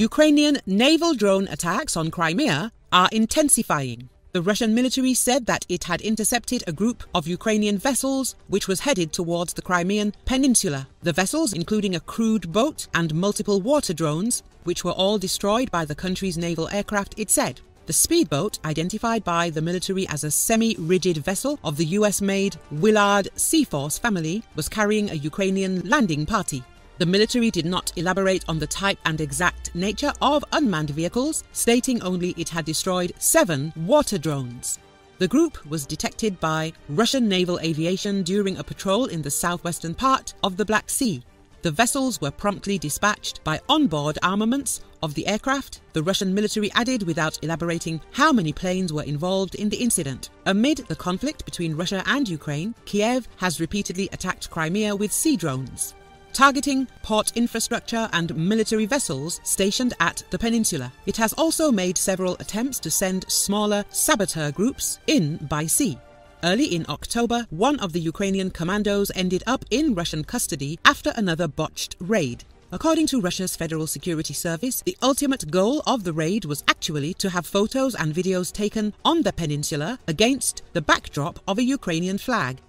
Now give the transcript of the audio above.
Ukrainian naval drone attacks on Crimea are intensifying. The Russian military said that it had intercepted a group of Ukrainian vessels which was headed towards the Crimean Peninsula. The vessels, including a crewed boat and multiple water drones, which were all destroyed by the country's naval aircraft, it said. The speedboat, identified by the military as a semi-rigid vessel of the US-made Willard Sea Force family, was carrying a Ukrainian landing party. The military did not elaborate on the type and exact nature of unmanned vehicles, stating only it had destroyed 7 water drones. The group was detected by Russian naval aviation during a patrol in the southwestern part of the Black Sea. The vessels were promptly dispatched by onboard armaments of the aircraft, the Russian military added without elaborating how many planes were involved in the incident. Amid the conflict between Russia and Ukraine, Kyiv has repeatedly attacked Crimea with sea drones, targeting port infrastructure and military vessels stationed at the peninsula. It has also made several attempts to send smaller saboteur groups in by sea. Early in October, one of the Ukrainian commandos ended up in Russian custody after another botched raid. According to Russia's Federal Security Service, the ultimate goal of the raid was actually to have photos and videos taken on the peninsula against the backdrop of a Ukrainian flag.